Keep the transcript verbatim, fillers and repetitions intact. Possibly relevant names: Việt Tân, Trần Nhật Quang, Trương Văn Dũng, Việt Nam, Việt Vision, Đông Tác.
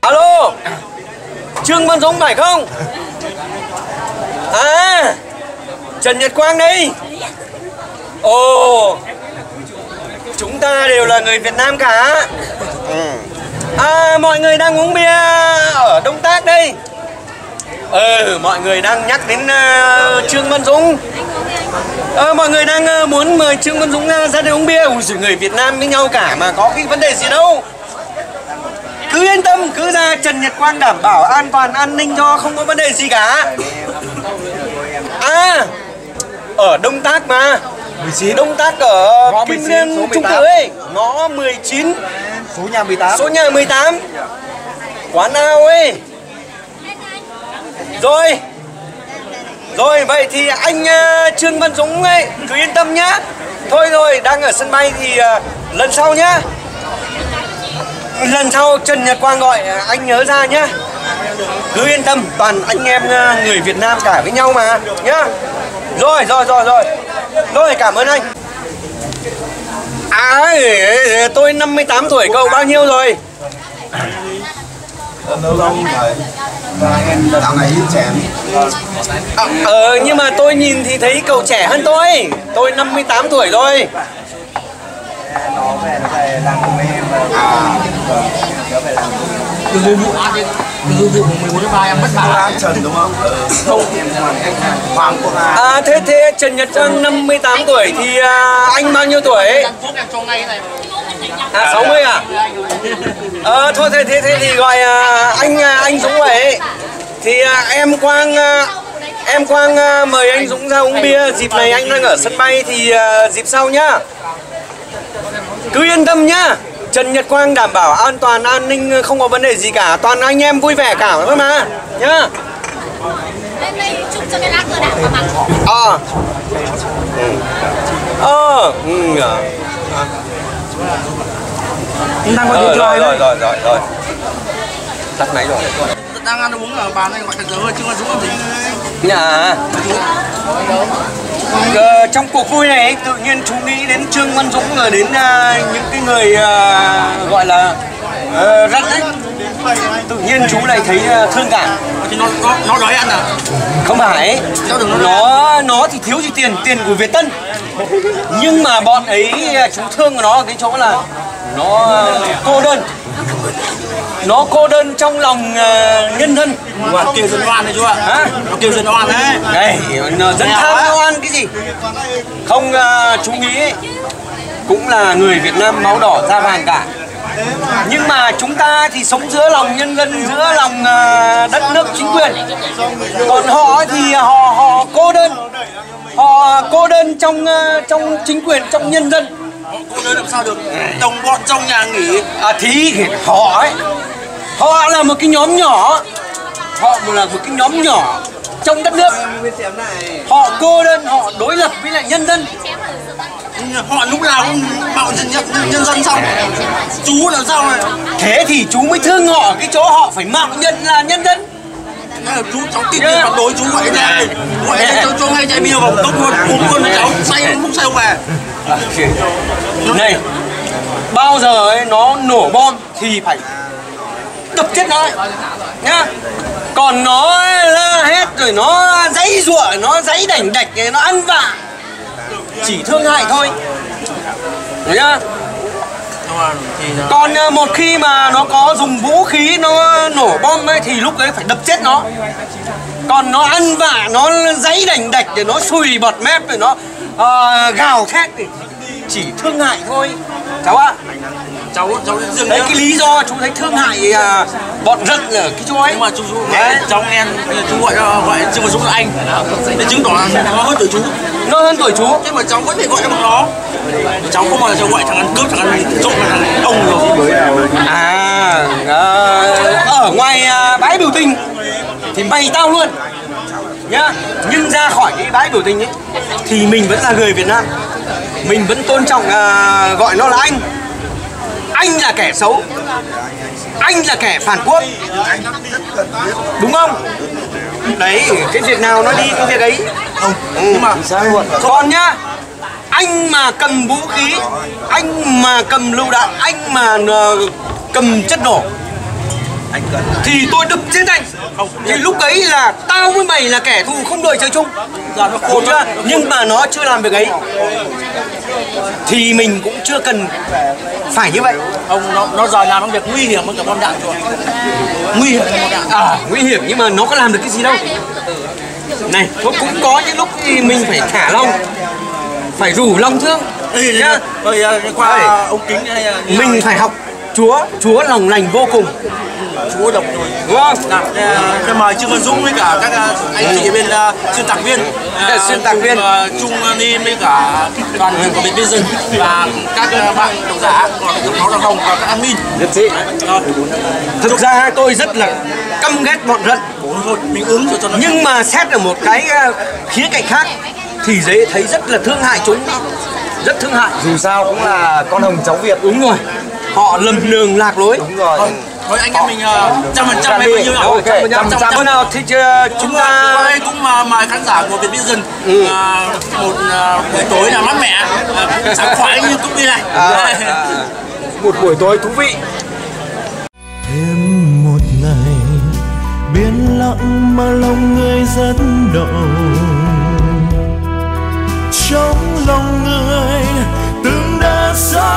Alo, Trương Văn Dũng phải không? À, Trần Nhật Quang đây. Ồ, chúng ta đều là người Việt Nam cả. À, mọi người đang uống bia ở Đông Tác đây. Ừ, mọi người đang nhắc đến uh, Trương Văn Dũng. À, mọi người đang uh, muốn mời Trương Văn Dũng uh, ra đây uống bia. Ui, người Việt Nam với nhau cả mà, có cái vấn đề gì đâu. Cứ yên tâm, cứ ra Trần Nhật Quang đảm bảo an toàn, an ninh cho, không có vấn đề gì cả. À, ở Đông Tác mà. Đông Tác ở Kim Liên Trung Tử ấy. Ngõ mười chín, số nhà mười tám. Số nhà mười tám. Quán ao ấy. Rồi, rồi vậy thì anh uh, Trương Văn Dũng ấy, cứ yên tâm nhá. Thôi rồi, đang ở sân bay thì uh, lần sau nhá. Lần sau Trần Nhật Quang gọi, uh, anh nhớ ra nhá. Cứ yên tâm, toàn anh em uh, người Việt Nam cả với nhau mà, nhá. Rồi, rồi, rồi, rồi. Rồi, cảm ơn anh. À, tôi năm mươi tám tuổi, cậu bao nhiêu rồi? Lâu lâu rồi. À, ờ, nhưng mà tôi nhìn thì thấy cậu trẻ hơn tôi. Tôi năm mươi tám tuổi rồi. À, thế thế Trần Nhật Quang năm mươi tám tuổi thì à, anh bao nhiêu tuổi? À, sáu mươi à? Ờ, thôi thế, thế, thế thì gọi à, anh anh Dũng vậy. Thì à, em Quang à, em Quang à, mời anh Dũng ra uống bia. Dịp này anh đang ở sân bay thì à, dịp sau nhá. Cứ yên tâm nhá. Trần Nhật Quang đảm bảo an toàn, an ninh, không có vấn đề gì cả. Toàn anh em vui vẻ cả thôi mà, nhá. Ờ. Ờ. Đang có chuyện rồi, rồi rồi rồi rồi. Tắt máy rồi. Đang ăn uống ở bàn này gọi thật rồi, chứ còn Dũng không gì. Nhà. Ờ, trong cuộc vui này tự nhiên chú nghĩ đến Trương Văn Dũng rồi đến uh, những cái người uh, gọi là uh, rắt ấy. Tự nhiên chú lại thấy uh, thương cảm. Nó, nó, nó đói ăn à? Không phải. Nó nó thì thiếu gì tiền, tiền của Việt Tân. Nhưng mà bọn ấy chú thương của nó ở cái chỗ là nó uh, cô đơn. Nó cô đơn trong lòng uh, nhân thân. Nó kêu dân oan đấy chú ạ. Hả? Nó kêu dân oan đấy. Này, nó dân tham nó oan cái gì. Không, uh, chú nghĩ cũng là người Việt Nam máu đỏ da vàng cả. Nhưng mà chúng ta thì sống giữa lòng nhân dân, giữa lòng uh, đất nước chính quyền. Còn họ thì họ họ cô đơn. Họ cô đơn trong uh, trong chính quyền, trong nhân dân. Cô đơn làm sao được đồng bọn trong nhà nghỉ. À thì họ ấy, họ là một cái nhóm nhỏ. Họ là một cái nhóm nhỏ trong đất nước. Họ cô đơn, họ đối lập với lại nhân dân. Họ lúc nào cũng bạo dân nhân dân xong. Chú làm sao này? Thế thì chú mới thương họ cái chỗ họ phải mạo nhân là nhân dân. Chú cháu tin tưởng phản đối chú vậy này. Vậy cháu cho ngay chai bia vào tốc luôn, uống luôn cháu say cũng không say không về. Này, bao giờ ấy nó nổ bom thì phải đập chết nó nhá. Còn nó la hét rồi nó giãy giụa, nó giãy đảnh đạch, nó ăn vạ, chỉ thương hại thôi, được nhá. Còn một khi mà nó có dùng vũ khí, nó nổ bom ấy thì lúc ấy phải đập chết nó. Còn nó ăn vạ, nó giãy đành đạch để nó sùi bọt mép rồi nó uh, gào thét thì chỉ thương hại thôi cháu ạ. Cháu cháu dừng đấy, cái lý do chú thấy thương hại uh, bọn rận ở cái chỗ ấy. Nhưng mà chú nghe cháu nghe chú gọi gọi Trương Văn Dũng là anh để chứng tỏ là nó hơn tuổi chú. Nó hơn tuổi chú nhưng mà cháu vẫn phải gọi bằng nó. Cháu không bao giờ cháu gọi thằng ăn cướp, thằng ăn trộm là thằng ông rồi. À, uh, ở ngoài uh, bãi biểu tình thì mày tao luôn nhá. Nhưng ra khỏi cái bãi biểu tình ấy thì mình vẫn là người Việt Nam, mình vẫn tôn trọng uh, gọi nó là anh. Anh là kẻ xấu, anh là kẻ phản quốc, đúng không? Đấy, cái việc nào nó đi cái việc ấy. Ừ, nhưng mà còn nhá, anh mà cầm vũ khí, anh mà mà cầm lựu đạn, anh mà cầm chất nổ thì tôi đập chết anh. Thì lúc ấy là tao với mày là kẻ thù không đợi chơi chung. Nhưng mà nó chưa làm việc ấy thì mình cũng chưa cần phải như vậy. Ông nó, nó giờ làm việc nguy hiểm hơn cả bom đạn rồi. Nguy hiểm à, nguy hiểm nhưng mà nó có làm được cái gì đâu. Này, nó cũng có những lúc thì mình phải thả long, phải rủ long thương. Ê, nhá. Rồi qua ống kính hay là... Mình phải học Chúa, Chúa lòng lành vô cùng. Chúa độc rồi. Đúng không? Cái mời Trương Văn Dũng với cả các anh chị bên xuyên tạc viên, xuyên tạc viên Trung Ni với cả đoàn của Việt Vision và các bạn độc giả của Tổng thống Đoàn Hồng và các an ninh. Thực ra tôi rất là căm ghét bọn rận. Nhưng mà xét ở một cái khía cạnh khác thì dễ thấy rất là thương hại chúng. Rất thương hại. Dù sao cũng là con Hồng cháu Việt. Đúng rồi. Họ lầm đường lạc lối. Đúng rồi. Thôi, thôi anh em mình trăm phần trăm bao nhiêu nào? Trăm phần trăm nào? Thì chúng ta hôm nay cũng mời khán giả của Việt Vision ừ. à, một buổi tối là mát mẻ, à, sáng khoái như cũng đi này. À, à, một buổi tối thú vị. Thêm một ngày biến lặng mà lòng người dẫn đầu. Trong lòng người từng đã xa.